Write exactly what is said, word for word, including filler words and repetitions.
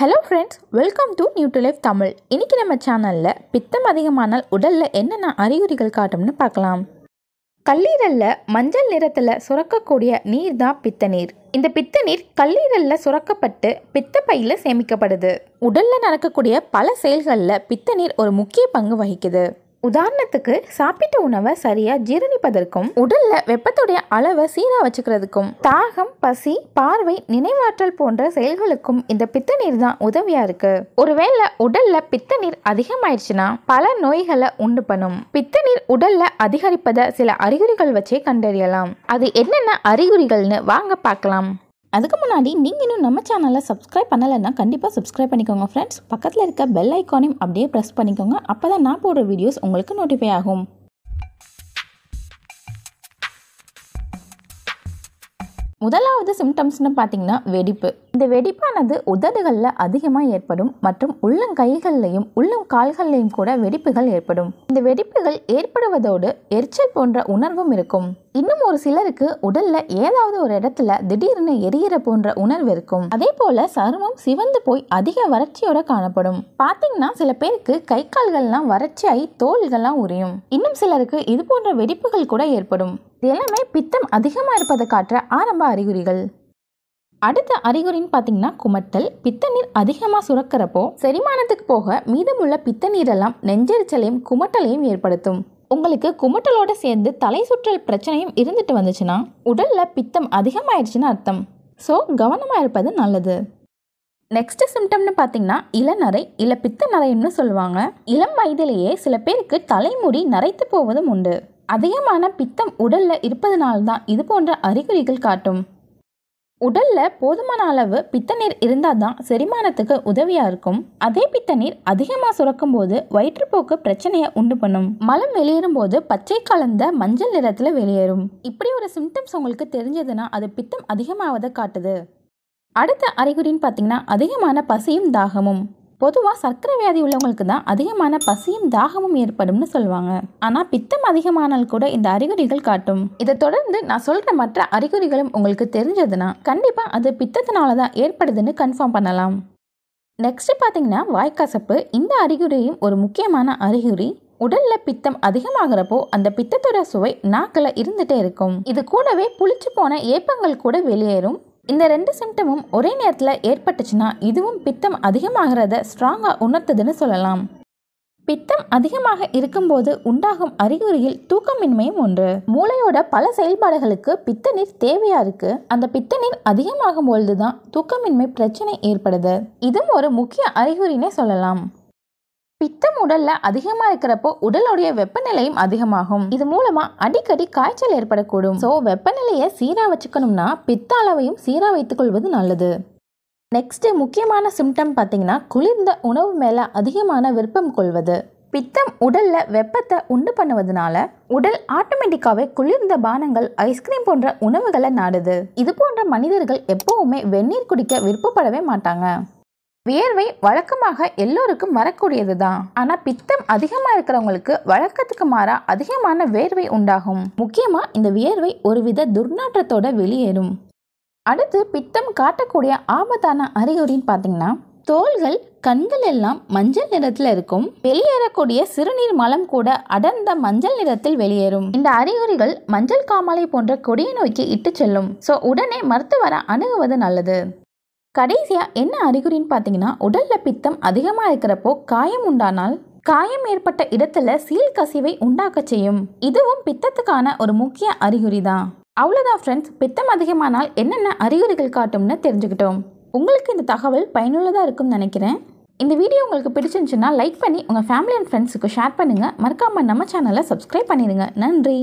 Hello friends, welcome to New to Life Tamil. இன்னைக்கு நம்ம சேனல்ல பித்தம் அதிகமானால் உடல்ல என்னென்ன அறிகுறிகள் காட்டும்னு பார்க்கலாம். கல்லீரல்ல மஞ்சள் நிறத்துல சுரக்கக்கூடிய நீர் தான் பித்த நீர். இந்த பித்த நீர் கல்லீரல்ல சுரக்கப்பட்டு பித்த பையில சேமிக்கப்படுது. உடல்ல நடக்கக்கூடிய பல செயல்கள்ல பித்த நீர் ஒரு முக்கிய பங்கு வகிக்குது. உதாரணத்துக்கு சாப்பிட்ட உணவை சரியா ஜீரணிப்பதற்கும் உடல்ல வெப்பத்துடைய அளவை சீரா வச்சுக்கிறதுக்கும் தாகம், பசி, பார்வை, நினைவாற்றல் போன்ற செயல்களுக்கும் இந்த பித்த நீர் தான் உதவியா இருக்கு. ஒருவேளை உடல்ல பித்த நீர் அதிகமாயிடுச்சுன்னா பல நோய்களை உண்டு பண்ணும். பித்த நீர் உடல்ல அதிகரிப்பத சில அறிகுறிகள் வச்சே கண்டறியலாம். அது என்னென்ன அறிகுறிகள்னு வாங்க பார்க்கலாம். அதுக்கு முன்னாடி நீங்கள் இன்னும் நம்ம சேனலை சப்ஸ்கிரைப் பண்ணலைன்னா கண்டிப்பாக சப்ஸ்கிரைப் பண்ணிக்கோங்க ஃப்ரெண்ட்ஸ். பக்கத்தில் இருக்க பெல் ஐக்கானையும் அப்படியே ப்ரெஸ் பண்ணிக்கோங்க. அப்போ தான் நான் போடுற வீடியோஸ் உங்களுக்கு நோட்டிஃபை ஆகும். முதலாவது சிம்டம்ஸ்னு பார்த்தீங்கன்னா வெடிப்பு. இந்த வெடிப்பானது உதடுகளில் அதிகமாக ஏற்படும் மற்றும் உள்ளங்கைகள்லையும் உள்ளம் கால்கள்லையும் கூட வெடிப்புகள் ஏற்படும். இந்த வெடிப்புகள் ஏற்படுவதோடு எரிச்சல் போன்ற உணர்வும் இருக்கும். இன்னும் ஒரு சிலருக்கு உடல்ல ஏதாவது ஒரு இடத்துல திடீர்னு எரியிற போன்ற உணர்வு இருக்கும். அதே போல சருமம் சிவந்து போய் அதிக வறட்சியோட காணப்படும். பார்த்தீங்கன்னா சில பேருக்கு கை கால்கள்லாம் வறட்சியாகி தோள்கள்லாம் உரியும். இன்னும் சிலருக்கு இது போன்ற வெடிப்புகள் கூட ஏற்படும். எல்லாமே பித்தம் அதிகமாக இருப்பதை காட்டுற ஆரம்ப அறிகுறிகள். அடுத்த அறிகுறின்னு பார்த்தீங்கன்னா குமட்டல். பித்த நீர் அதிகமாக சுரக்கிறப்போ செரிமானத்துக்கு போக மீதமுள்ள பித்த நீரெல்லாம் நெஞ்செரிச்சலையும் குமட்டலையும் ஏற்படுத்தும். உங்களுக்கு குமட்டலோடு சேர்ந்து தலை சுற்றல் பிரச்சனையும் இருந்துட்டு வந்துச்சுன்னா உடல்ல பித்தம் அதிகமாயிடுச்சுன்னு அர்த்தம். ஸோ கவனமாக இருப்பது நல்லது. நெக்ஸ்ட் சிம்டம்னு பார்த்தீங்கன்னா இளநரை, இல்லை பித்த நரைன்னு சொல்லுவாங்க. இளம் வயதிலேயே சில பேருக்கு தலைமுடி நரைத்து போவதும் உண்டு. அதிகமான பித்தம் உடல்ல இருப்பதனால்தான் இது போன்ற அறிகுறிகள் காட்டும். உடல்ல போதுமான அளவு பித்த நீர் இருந்தால் தான் செரிமானத்துக்கு உதவியா இருக்கும். அதே பித்த நீர் அதிகமாக சுரக்கும் போது வயிற்றுப்போக்கு பிரச்சனையை உண்டு பண்ணும். மலம் வெளியேறும் போது பச்சை கலந்த மஞ்சள் நிறத்துல வெளியேறும். இப்படி ஒரு சிம்டம்ஸ் உங்களுக்கு தெரிஞ்சதுன்னா அது பித்தம் அதிகமாவதை காட்டுது. அடுத்த அறிகுறின்னு பார்த்தீங்கன்னா அதிகமான பசியும் தாகமும். பொதுவாக சர்க்கரை வியாதி உள்ளவங்களுக்கு தான் அதிகமான பசியும் தாகமும் ஏற்படும்னு சொல்லுவாங்க. ஆனால் பித்தம் அதிகமானால் கூட இந்த அறிகுறிகள் காட்டும். இதை தொடர்ந்து நான் சொல்கிற மற்ற அறிகுறிகளும் உங்களுக்கு தெரிஞ்சதுன்னா கண்டிப்பாக அது பித்தத்தினால தான் ஏற்படுதுன்னு கன்ஃபார்ம் பண்ணலாம். நெக்ஸ்ட் பார்த்தீங்கன்னா வாய்க்கசப்பு. இந்த அறிகுறியும் ஒரு முக்கியமான அறிகுறி. உடல்ல பித்தம் அதிகமாகிறப்போ அந்த பித்தத்தோட சுவை நாக்கில் இருந்துகிட்டே இருக்கும். இது கூடவே புளிச்சு போன ஏப்பங்கள் கூட வெளியேறும். இந்த ரெண்டு சிம்டமும் ஒரே நேரத்தில் ஏற்பட்டுச்சுன்னா இதுவும் பித்தம் அதிகமாகிறத ஸ்ட்ராங்காக உணர்த்துதுன்னு சொல்லலாம். பித்தம் அதிகமாக இருக்கும்போது உண்டாகும் அறிகுறியில் தூக்கமின்மையும் ஒன்று. மூளையோட பல செயல்பாடுகளுக்கு பித்த நீர் தேவையா இருக்கு. அந்த பித்த நீர் அதிகமாகும் பொழுதுதான் தூக்கமின்மை பிரச்சனை ஏற்படுது. இதுவும் ஒரு முக்கிய அறிகுறினே சொல்லலாம். பித்தம் உடல்ல அதிகமா இருக்கிறப்போ உடலுடைய வெப்பநிலையும் அதிகமாகும். இது மூலமா அடிக்கடி காய்ச்சல் ஏற்படக்கூடும். ஸோ வெப்பநிலையை சீரா வச்சுக்கணும்னா பித்த அளவையும் சீரா வைத்துக் கொள்வது நல்லது. நெக்ஸ்ட் முக்கியமான சிம்டம் பார்த்தீங்கன்னா குளிர்ந்த உணவு மேல அதிகமான விருப்பம் கொள்வது. பித்தம் உடல்ல வெப்பத்தை உண்டு பண்ணுவதனால உடல் ஆட்டோமேட்டிக்காவே குளிர்ந்த பானங்கள், ஐஸ்கிரீம் போன்ற உணவுகளை நாடுது. இது போன்ற மனிதர்கள் எப்பவுமே வெந்நீர் குடிக்க விருப்பப்படவே மாட்டாங்க. வியர்வை வழக்கமாக எல்லோருக்கும் வரக்கூடியது தான். ஆனால் பித்தம் அதிகமாக இருக்கிறவங்களுக்கு வழக்கத்துக்கு மாறா அதிகமான வேர்வை உண்டாகும். முக்கியமாக இந்த வியர்வை ஒருவித துர்நாற்றத்தோட வெளியேறும். அடுத்து பித்தம் காட்டக்கூடிய ஆபத்தான அறிகுறின்னு பார்த்தீங்கன்னா தோள்கள், கண்கள் எல்லாம் மஞ்சள் நிறத்தில் இருக்கும். வெளியேறக்கூடிய சிறுநீர் மலம் கூட அடர்ந்த மஞ்சள் நிறத்தில் வெளியேறும். இந்த அறிகுறிகள் மஞ்சள் காமாலை போன்ற கொடிய நோய்க்கு இட்டு செல்லும். ஸோ உடனே மருத்துவரை அணுகுவது நல்லது. கடைசியாக என்ன அறிகுறின்னு பார்த்தீங்கன்னா உடலில் பித்தம் அதிகமாக இருக்கிறப்போ காயம் உண்டானால் காயம் ஏற்பட்ட இடத்துல சீல் கசிவை உண்டாக்க செய்யும். இதுவும் பித்தத்துக்கான ஒரு முக்கிய அறிகுறி தான். அவ்வளோதான் ஃப்ரெண்ட்ஸ், பித்தம் அதிகமானால் என்னென்ன அறிகுறிகள் காட்டும்னு தெரிஞ்சுக்கிட்டோம். உங்களுக்கு இந்த தகவல் பயனுள்ளதாக இருக்கும்னு நினைக்கிறேன். இந்த வீடியோ உங்களுக்கு பிடிச்சிருந்துச்சுன்னா லைக் பண்ணி உங்கள் ஃபேமிலி அண்ட் ஃப்ரெண்ட்ஸுக்கு ஷேர் பண்ணுங்கள். மறக்காமல் நம்ம சேனலை சப்ஸ்கிரைப் பண்ணிடுங்க. நன்றி.